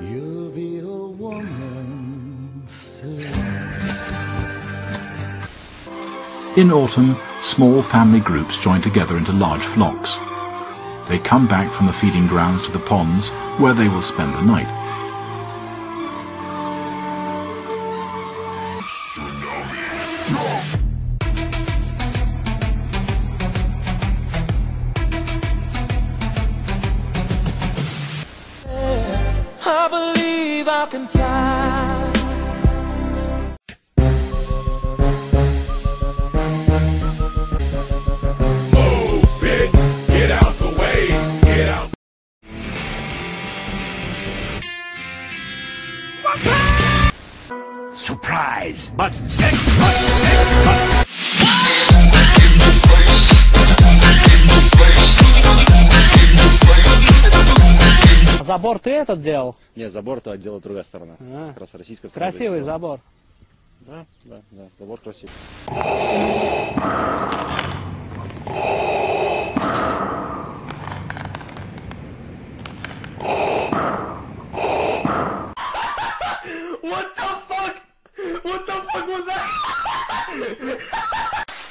You'll be a woman soon. In autumn, small family groups join together into large flocks. They come back from the feeding grounds to the ponds where they will spend the night. Tsunami. I believe I can fly. Move it, get out the way, get out. Surprise! Button 6, button 6, button 6. Забор ты этот делал? Нет, забор-то отделала другая сторона. А. Как раз российская сторона. Красивый забор. Да, да, да, забор красивый. What the fuck? What the fuck was that?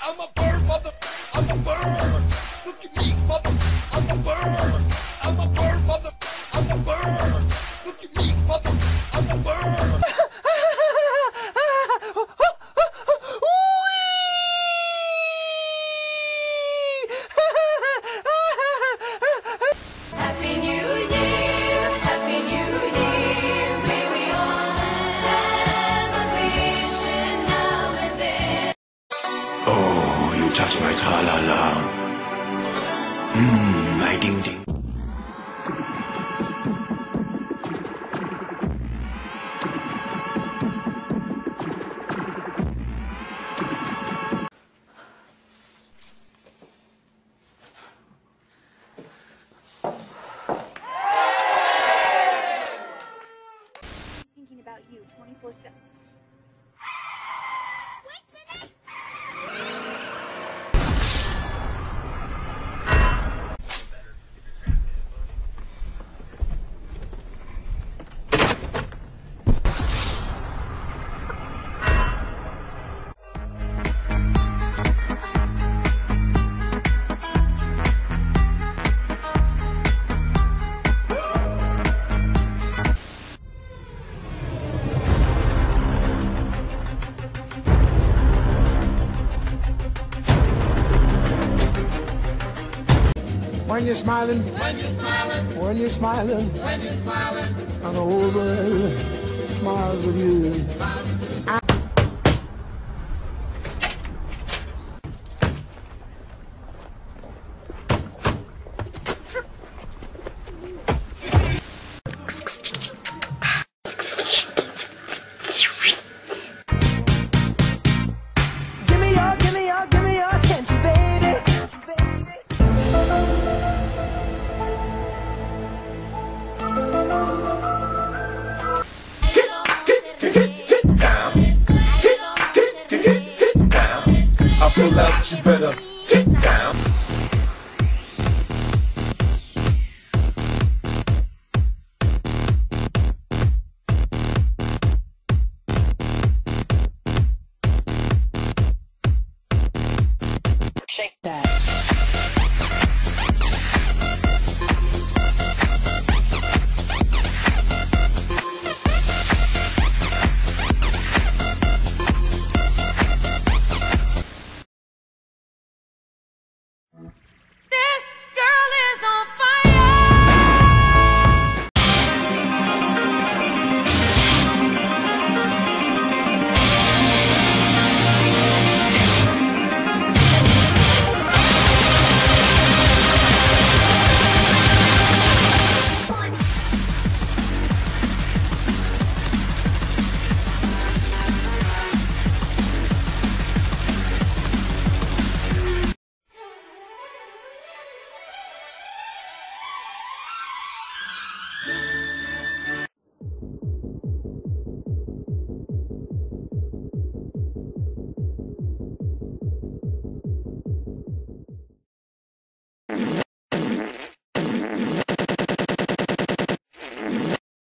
I'm a bird, mother. I'm a bird. Look at me, mother. I'm a bird. I'm a bird, mother. I'm a bird! Look at me, mother! I'm a bird! Happy New Year! Happy New Year! May we all have a vision now and then. Oh, you touch my tra-la-la. Mmm, my ding-ding. You 24/7. When you're smiling, when you're smiling, when you're smiling, when you're smiling, and the whole world smiles with you. Smiles with you. Get down. I pull out, you better get down.